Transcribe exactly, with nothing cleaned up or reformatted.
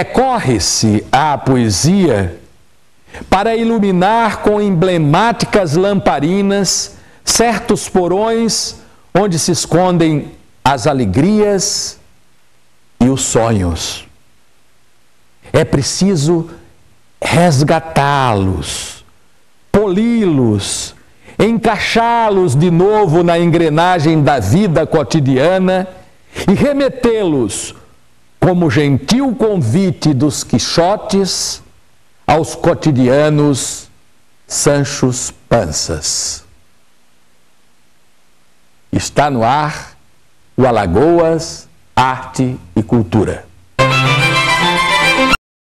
Recorre-se à poesia para iluminar com emblemáticas lamparinas certos porões onde se escondem as alegrias e os sonhos. É preciso resgatá-los, poli-los, encaixá-los de novo na engrenagem da vida cotidiana e remetê-los, como gentil convite dos Quixotes, aos cotidianos Sanchos Panças. Está no ar o Alagoas Arte e Cultura.